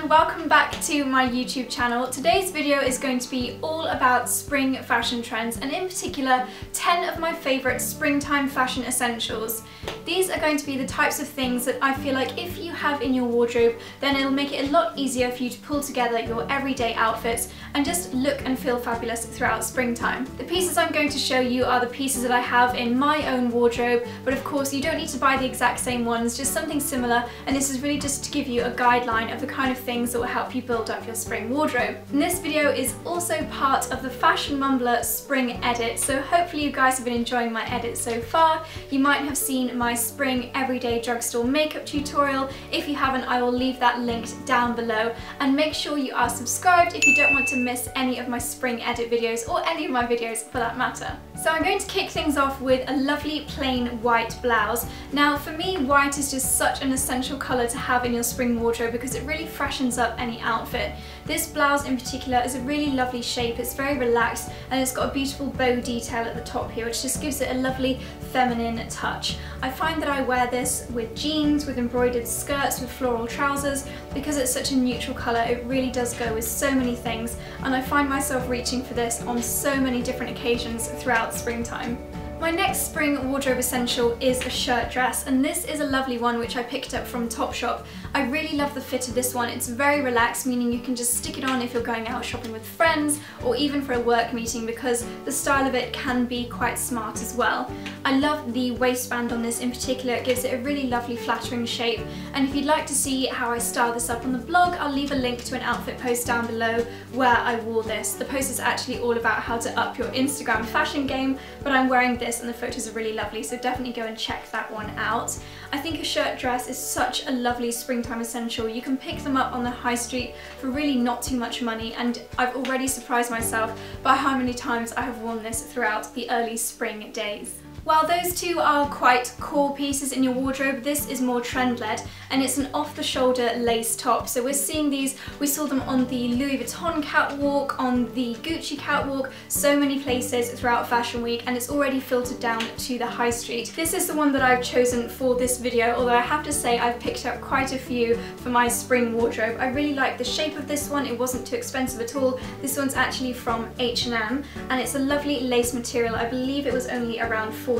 and welcome back to my YouTube channel. Today's video is going to be all about spring fashion trends and in particular 10 of my favourite springtime fashion essentials. These are going to be the types of things that I feel like if you have in your wardrobe then it'll make it a lot easier for you to pull together your everyday outfits and just look and feel fabulous throughout springtime. The pieces I'm going to show you are the pieces that I have in my own wardrobe, but of course you don't need to buy the exact same ones, just something similar, and this is really just to give you a guideline of the kind of things that will help you build up your spring wardrobe. And this video is also part of the Fashion Mumblr spring edit, so hopefully you guys have been enjoying my edits so far. You might have seen my spring everyday drugstore makeup tutorial. If you haven't, I will leave that linked down below, and make sure you are subscribed if you don't want to miss any of my spring edit videos or any of my videos for that matter. So I'm going to kick things off with a lovely plain white blouse. Now for me, white is just such an essential colour to have in your spring wardrobe because it really freshens up any outfit. This blouse in particular is a really lovely shape, it's very relaxed and it's got a beautiful bow detail at the top here which just gives it a lovely feminine touch. I find that I wear this with jeans, with embroidered skirts, with floral trousers. Because it's such a neutral colour, it really does go with so many things, and I find myself reaching for this on so many different occasions throughout springtime. My next spring wardrobe essential is a shirt dress, and this is a lovely one which I picked up from Topshop. I really love the fit of this one. It's very relaxed, meaning you can just stick it on if you're going out shopping with friends or even for a work meeting because the style of it can be quite smart as well. I love the waistband on this in particular. It gives it a really lovely flattering shape, and if you'd like to see how I style this up on the blog, I'll leave a link to an outfit post down below where I wore this. The post is actually all about how to up your Instagram fashion game, but I'm wearing this and the photos are really lovely, so definitely go and check that one out. I think a shirt dress is such a lovely springtime essential. You can pick them up on the high street for really not too much money, and I've already surprised myself by how many times I have worn this throughout the early spring days. While those two are quite core pieces in your wardrobe, this is more trend-led, and it's an off-the-shoulder lace top. So we're seeing these, we saw them on the Louis Vuitton catwalk, on the Gucci catwalk, so many places throughout Fashion Week, and it's already filtered down to the high street. This is the one that I've chosen for this video, although I have to say I've picked up quite a few for my spring wardrobe. I really like the shape of this one, it wasn't too expensive at all. This one's actually from H&M, and it's a lovely lace material. I believe it was only around £14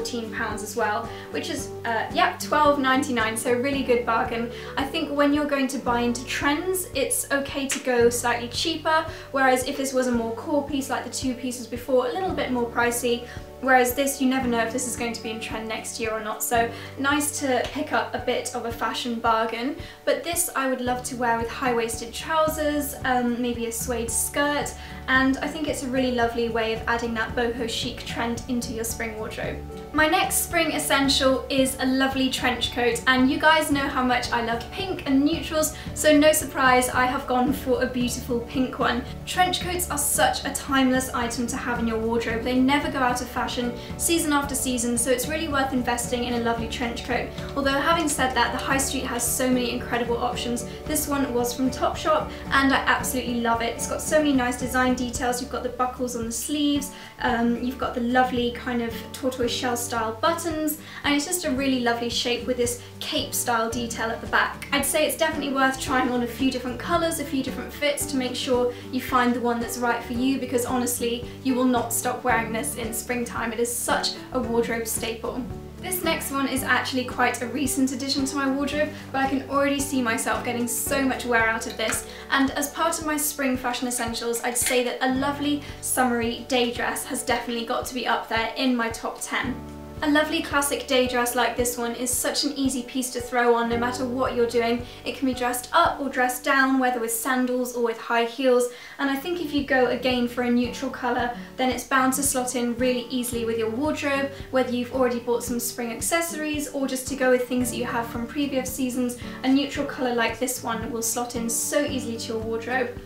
as well, which is, £12.99, so a really good bargain. I think when you're going to buy into trends, it's okay to go slightly cheaper, whereas if this was a more core piece like the two pieces before, a little bit more pricey. Whereas this, you never know if this is going to be in trend next year or not, so nice to pick up a bit of a fashion bargain. But this I would love to wear with high-waisted trousers, maybe a suede skirt, and I think it's a really lovely way of adding that boho chic trend into your spring wardrobe. My next spring essential is a lovely trench coat, and you guys know how much I love pink and neutrals, so no surprise I have gone for a beautiful pink one. Trench coats are such a timeless item to have in your wardrobe. They never go out of fashion season after season, so it's really worth investing in a lovely trench coat. Although having said that, the high street has so many incredible options. This one was from Topshop and I absolutely love it. It's got so many nice design details. You've got the buckles on the sleeves, you've got the lovely kind of tortoise shell style buttons, and it's just a really lovely shape with this cape style detail at the back. I'd say it's definitely worth trying on a few different colours, a few different fits to make sure you find the one that's right for you, because honestly you will not stop wearing this in springtime. It is such a wardrobe staple. This next one is actually quite a recent addition to my wardrobe, but I can already see myself getting so much wear out of this, and as part of my spring fashion essentials I'd say that a lovely summery day dress has definitely got to be up there in my top 10. A lovely classic day dress like this one is such an easy piece to throw on no matter what you're doing. It can be dressed up or dressed down, whether with sandals or with high heels, and I think if you go again for a neutral colour then it's bound to slot in really easily with your wardrobe, whether you've already bought some spring accessories or just to go with things that you have from previous seasons. A neutral colour like this one will slot in so easily to your wardrobe.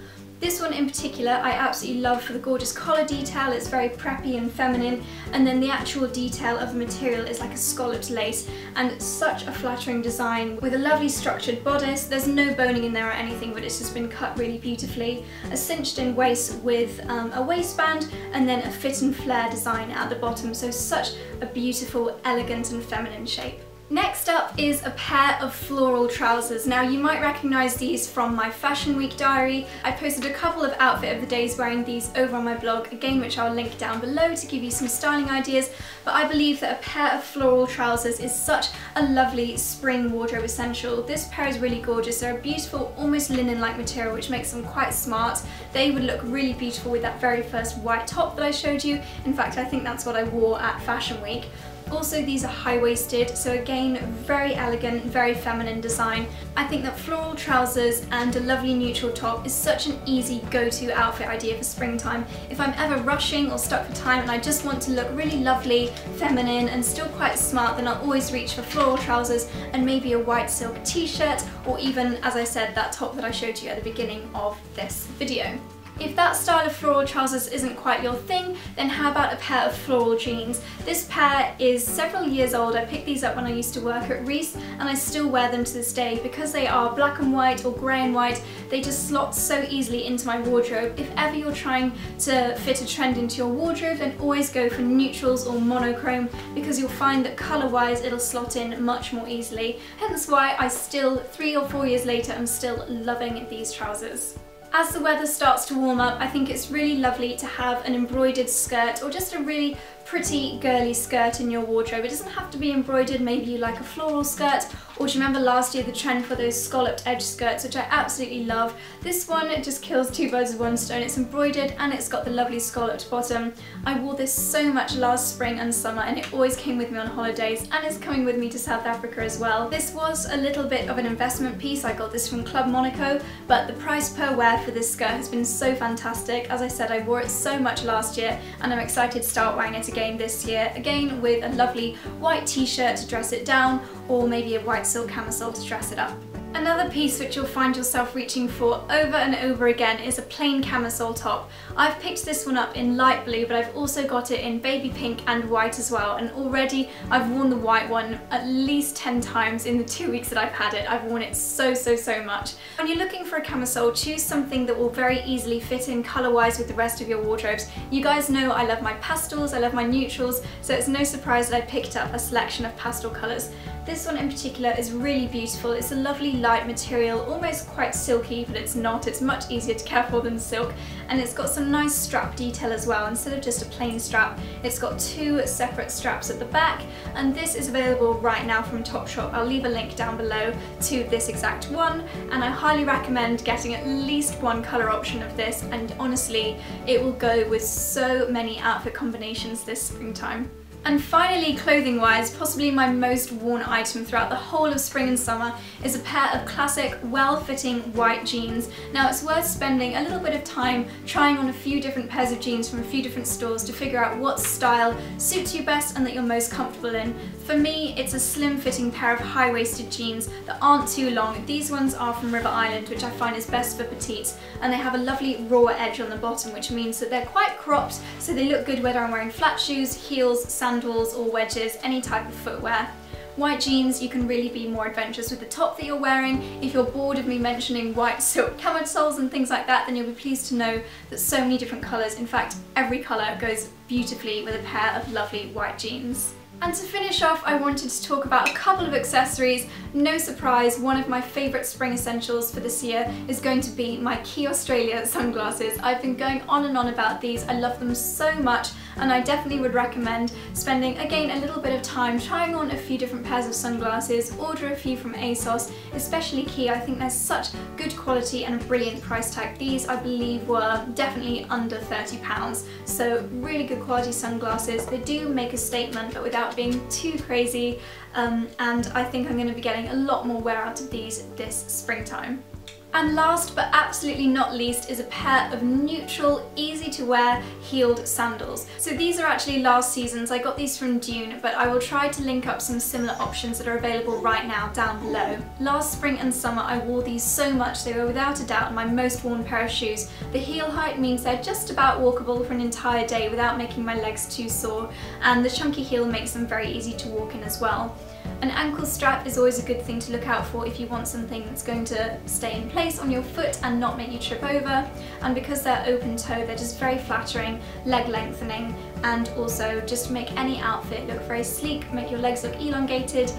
This one in particular I absolutely love for the gorgeous collar detail. It's very preppy and feminine, and then the actual detail of the material is like a scalloped lace, and it's such a flattering design with a lovely structured bodice. There's no boning in there or anything, but it's just been cut really beautifully. A cinched in waist with a waistband, and then a fit and flare design at the bottom, so such a beautiful, elegant and feminine shape. Next up is a pair of floral trousers. Now you might recognise these from my Fashion Week diary. I posted a couple of outfit of the days wearing these over on my blog, again which I'll link down below to give you some styling ideas, but I believe that a pair of floral trousers is such a lovely spring wardrobe essential. This pair is really gorgeous. They're a beautiful almost linen-like material which makes them quite smart. They would look really beautiful with that very first white top that I showed you. In fact, I think that's what I wore at Fashion Week. Also, these are high-waisted, so again, very elegant, very feminine design. I think that floral trousers and a lovely neutral top is such an easy go-to outfit idea for springtime. If I'm ever rushing or stuck for time and I just want to look really lovely, feminine and still quite smart, then I'll always reach for floral trousers and maybe a white silk t-shirt, or even, as I said, that top that I showed you at the beginning of this video. If that style of floral trousers isn't quite your thing, then how about a pair of floral jeans? This pair is several years old. I picked these up when I used to work at Reiss and I still wear them to this day. Because they are black and white or grey and white, they just slot so easily into my wardrobe. If ever you're trying to fit a trend into your wardrobe, then always go for neutrals or monochrome, because you'll find that colour-wise it'll slot in much more easily. Hence why I still, 3 or 4 years later, I'm still loving these trousers. As the weather starts to warm up, I think it's really lovely to have an embroidered skirt or just a really pretty girly skirt in your wardrobe. It doesn't have to be embroidered. Maybe you like a floral skirt, or do you remember last year the trend for those scalloped edge skirts, which I absolutely love? This one, it just kills two birds with one stone. It's embroidered and it's got the lovely scalloped bottom. I wore this so much last spring and summer and it always came with me on holidays, and it's coming with me to South Africa as well. This was a little bit of an investment piece. I got this from Club Monaco, but the price per wear for this skirt has been so fantastic. As I said, I wore it so much last year and I'm excited to start wearing it again this year, again with a lovely white t-shirt to dress it down, or maybe a white silk camisole to dress it up. Another piece which you'll find yourself reaching for over and over again is a plain camisole top. I've picked this one up in light blue, but I've also got it in baby pink and white as well, and already I've worn the white one at least 10 times in the 2 weeks that I've had it. I've worn it so much. When you're looking for a camisole, choose something that will very easily fit in colour-wise with the rest of your wardrobes. You guys know I love my pastels, I love my neutrals, so it's no surprise that I picked up a selection of pastel colours. This one in particular is really beautiful. It's a lovely light material, almost quite silky, but it's not. It's much easier to care for than silk, and it's got some nice strap detail as well. Instead of just a plain strap, it's got two separate straps at the back, and this is available right now from Topshop. I'll leave a link down below to this exact one, and I highly recommend getting at least one colour option of this, and honestly, it will go with so many outfit combinations this springtime. And finally, clothing-wise, possibly my most worn item throughout the whole of spring and summer is a pair of classic, well-fitting white jeans. Now, it's worth spending a little bit of time trying on a few different pairs of jeans from a few different stores to figure out what style suits you best and that you're most comfortable in. For me, it's a slim-fitting pair of high-waisted jeans that aren't too long. These ones are from River Island, which I find is best for petites, and they have a lovely raw edge on the bottom, which means that they're quite cropped, so they look good whether I'm wearing flat shoes, heels, sandals or wedges, any type of footwear. White jeans, you can really be more adventurous with the top that you're wearing. If you're bored of me mentioning white silk camisoles and things like that, then you'll be pleased to know that so many different colours, in fact every colour, goes beautifully with a pair of lovely white jeans. And to finish off, I wanted to talk about a couple of accessories. No surprise, one of my favourite spring essentials for this year is going to be my Quay Australia sunglasses. I've been going on and on about these. I love them so much, and I definitely would recommend spending, again, a little bit of time trying on a few different pairs of sunglasses, order a few from ASOS, especially Quay. I think there's such good quality and a brilliant price tag. These, I believe, were definitely under £30, so really good quality sunglasses. They do make a statement, but without being too crazy, and I think I'm going to be getting a lot more wear out of these this springtime. And last but absolutely not least is a pair of neutral, easy to wear heeled sandals. So these are actually last season's. I got these from Dune, but I will try to link up some similar options that are available right now down below. Last spring and summer I wore these so much, they were without a doubt my most worn pair of shoes. The heel height means they're just about walkable for an entire day without making my legs too sore, and the chunky heel makes them very easy to walk in as well. An ankle strap is always a good thing to look out for if you want something that's going to stay in place on your foot and not make you trip over, and because they're open toe, they're just very flattering, leg lengthening, and also just make any outfit look very sleek, make your legs look elongated,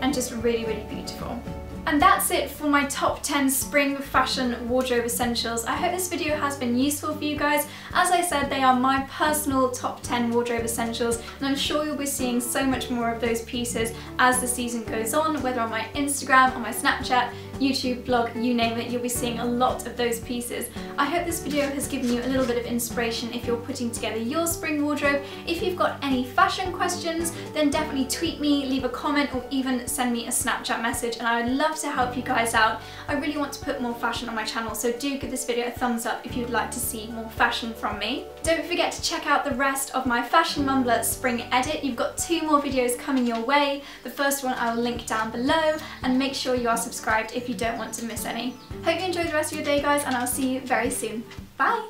and just really, really beautiful. And that's it for my top 10 spring fashion wardrobe essentials. I hope this video has been useful for you guys. As I said, they are my personal top 10 wardrobe essentials, and I'm sure you'll be seeing so much more of those pieces as the season goes on, whether on my Instagram, on my Snapchat, YouTube, blog, you name it, you'll be seeing a lot of those pieces. I hope this video has given you a little bit of inspiration if you're putting together your spring wardrobe. If you've got any fashion questions, then definitely tweet me, leave a comment, or even send me a Snapchat message, and I would love to help you guys out. I really want to put more fashion on my channel, so do give this video a thumbs up if you'd like to see more fashion from me. Don't forget to check out the rest of my Fashion Mumblr spring edit. You've got 2 more videos coming your way. The first one I will link down below, and make sure you are subscribed if you don't want to miss any. Hope you enjoy the rest of your day, guys, and I'll see you very soon. Bye!